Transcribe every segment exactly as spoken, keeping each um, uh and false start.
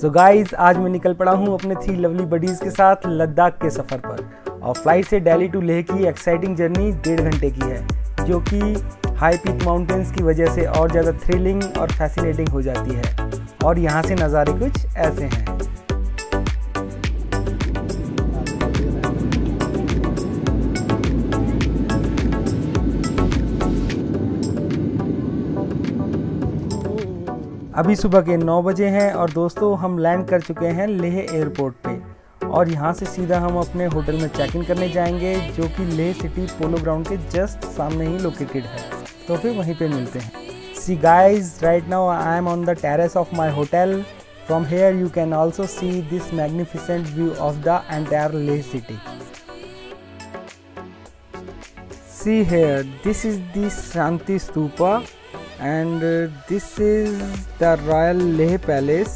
So guys आज मैं निकल पड़ा हूँ अपने थ्री लवली बडीज के साथ लद्दाख के सफर पर, और फ्लाइट से दिल्ली टू लेह की एक्साइटिंग जर्नी डेढ़ घंटे की है, जो कि हाई पीक माउंटेन्स की वजह से और ज़्यादा थ्रिलिंग और फैसिनेटिंग हो जाती है। और यहाँ से नज़ारे कुछ ऐसे हैं। अभी सुबह के नौ बजे हैं और दोस्तों हम लैंड कर चुके हैं लेह एयरपोर्ट पे, और यहाँ से सीधा हम अपने होटल में चेक इन करने जाएंगे, जो कि लेह सिटी पोलो ग्राउंड के जस्ट सामने ही लोकेटेड है। तो फिर वहीं पे मिलते हैं। See guys, right now I am on the terrace of my hotel. From here you can also see this magnificent view of the entire Leh city. See here, this is the Shanti Stupa and this is the Royal Leh Palace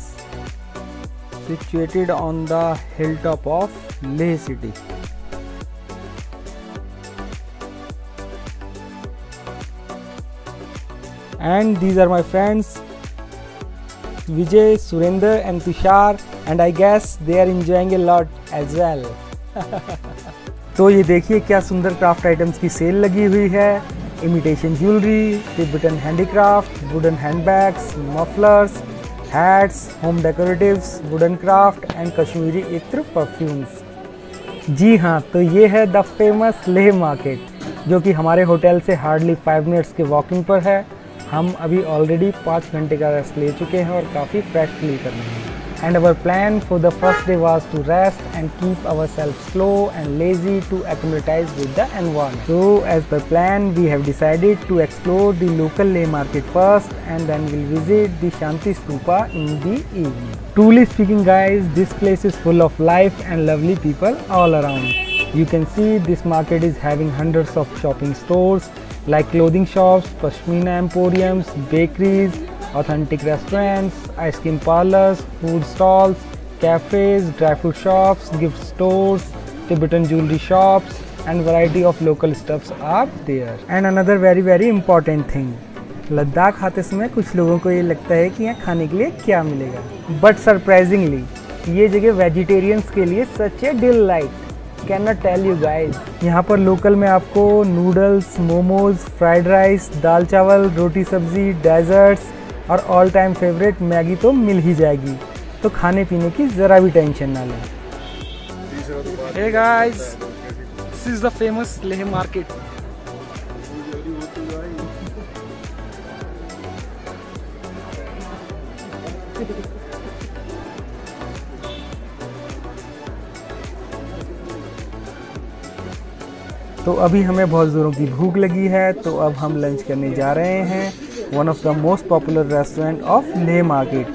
situated on the hilltop of Leh city. And these are my friends Vijay, Surender and Tushar, and I guess they are enjoying a lot as well. तो ये देखिए क्या सुंदर craft items की cell लगी हुई है। Imitation jewellery, Tibetan handicraft, wooden handbags, mufflers, hats, home decoratives, wooden craft and Kashmiri इत्र परफ्यूम्स। जी हाँ, तो ये है द फेमस लेह मार्केट, जो कि हमारे होटल से हार्डली फाइव मिनट्स के वॉकिंग पर है। हम अभी ऑलरेडी पाँच घंटे का रेस्ट ले चुके हैं और काफ़ी फ्रेश फील कर रहे हैं। And our plan for the first day was to rest and keep ourselves slow and lazy to acclimatize with the environment. So as per plan, we have decided to explore the local Leh market first, and then we'll visit the Shanti Stupa in the evening. Truly speaking, guys, this place is full of life and lovely people all around. You can see this market is having hundreds of shopping stores like clothing shops, pashmina emporiums, bakeries, authentic restaurants, ice cream parlors, food stalls, cafes, dry food shops, gift stores, Tibetan jewelry shops and variety of local stuffs are there. And another very very important thing, Ladakh आते समय कुछ लोगों को ये लगता है कि यहाँ खाने के लिए क्या मिलेगा, बट सरप्राइजिंगली ये जगह वेजिटेरियंस के लिए such a delight. Can not tell you guys. यहाँ पर लोकल में आपको नूडल्स, मोमोज, फ्राइड राइस, दाल चावल, रोटी सब्जी, डेजर्ट्स और ऑल टाइम फेवरेट मैगी तो मिल ही जाएगी, तो खाने पीने की ज़रा भी टेंशन ना लें। Hey guys, this is the famous Leh market. तो अभी हमें बहुत ज़ोरों की भूख लगी है, तो अब हम लंच करने जा रहे हैं one of the most popular restaurant of Leh market,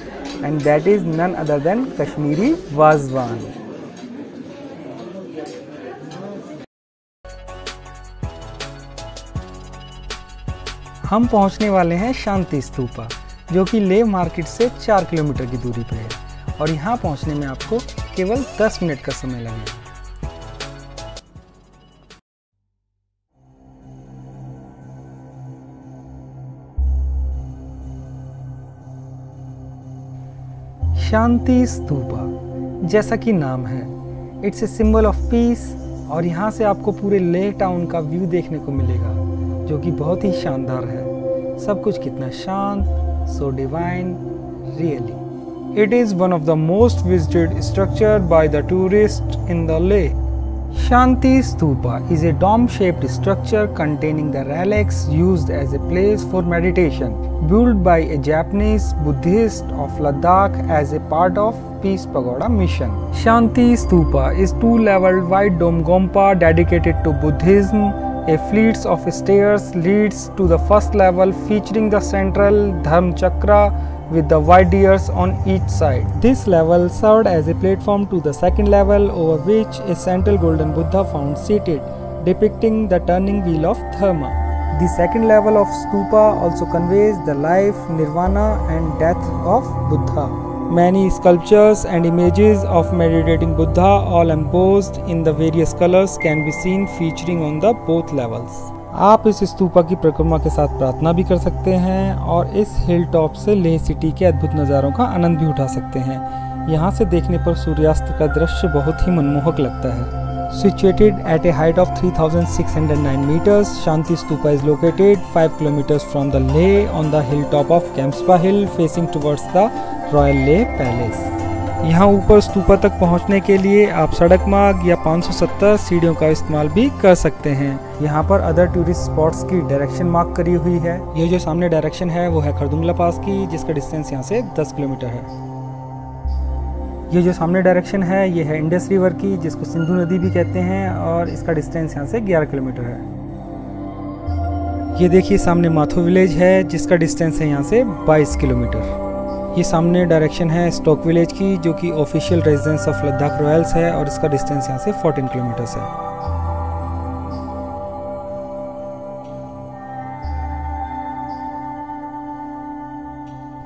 and that is none other than Kashmiri wazwan. हम पहुंचने वाले हैं शांति स्तूपा, जो कि लेह मार्केट से चार किलोमीटर की दूरी पर है, और यहां पहुंचने में आपको केवल दस मिनट का समय लगेगा। शांति स्तूपा, जैसा कि नाम है, it's a symbol of peace, और यहाँ से आपको पूरे लेह टाउन का व्यू देखने को मिलेगा, जो कि बहुत ही शानदार है। सब कुछ कितना शांत, so divine, really. It is one of the most visited structure by the tourist in the Leh. Shanti Stupa is a dome-shaped structure containing the relics used as a place for meditation, built by a Japanese Buddhist of Ladakh as a part of Peace Pagoda Mission. Shanti Stupa is two-leveled white dome gompa dedicated to Buddhism. A fleet of stairs leads to the first level, featuring the central Dharmachakra with the white deers on each side. This level served as a platform to the second level, over which a central golden Buddha found seated, depicting the turning wheel of Dharma. The second level of stupa also conveys the life, nirvana and death of Buddha. Many sculptures and images of meditating Buddha, all embossed in the various colors, can be seen featuring on the both levels. आप इस स्तूपा की परिक्रमा के साथ प्रार्थना भी कर सकते हैं और इस हिल टॉप से लेह सिटी के अद्भुत नज़ारों का आनंद भी उठा सकते हैं। यहाँ से देखने पर सूर्यास्त का दृश्य बहुत ही मनमोहक लगता है। Situated at a height of three thousand six hundred nine meters, Shanti Stupa is located five kilometers from the Leh on the hilltop of Camspa Hill, facing towards the Royal Leh Palace. यहाँ ऊपर स्तूपा तक पहुँचने के लिए आप सड़क मार्ग या पाँच सौ सत्तर सीढ़ियों का इस्तेमाल भी कर सकते हैं। यहाँ पर अदर टूरिस्ट स्पॉट्स की डायरेक्शन मार्क करी हुई है। ये जो सामने डायरेक्शन है वो है खरदुंगला पास की, जिसका डिस्टेंस यहाँ से दस किलोमीटर है। ये जो सामने डायरेक्शन है ये है इंडस रिवर की, जिसको सिंधु नदी भी कहते हैं, और इसका डिस्टेंस यहाँ से ग्यारह किलोमीटर है। ये देखिए सामने माथो विलेज है, जिसका डिस्टेंस है यहाँ से बाईस किलोमीटर। ये सामने डायरेक्शन है स्टॉक विलेज की, जो कि official residence of Ladakh royals है, और इसका डिस्टेंस यहाँ से चौदह किलोमीटर्स है।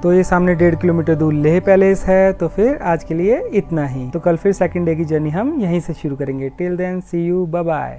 तो ये सामने डेढ़ किलोमीटर दूर लेह पैलेस है। तो फिर आज के लिए इतना ही। तो कल फिर सेकंड डे की जर्नी हम यहीं से शुरू करेंगे। Till then see you, bye bye.